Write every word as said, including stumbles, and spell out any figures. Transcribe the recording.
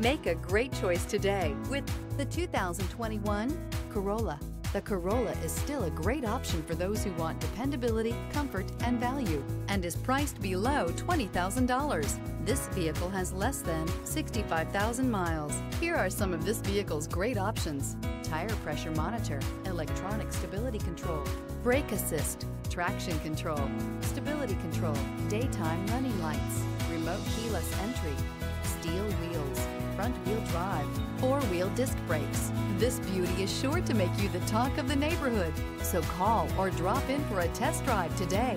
Make a great choice today with the two thousand twenty-one Corolla. The Corolla is still a great option for those who want dependability, comfort, and value, and is priced below twenty thousand dollars. This vehicle has less than sixty-five thousand miles. Here are some of this vehicle's great options: tire pressure monitor, electronic stability control, brake assist, traction control, stability control, daytime running lights, remote keyless entry, steel wheels, front-wheel drive, four-wheel disc brakes. This beauty is sure to make you the talk of the neighborhood, so call or drop in for a test drive today.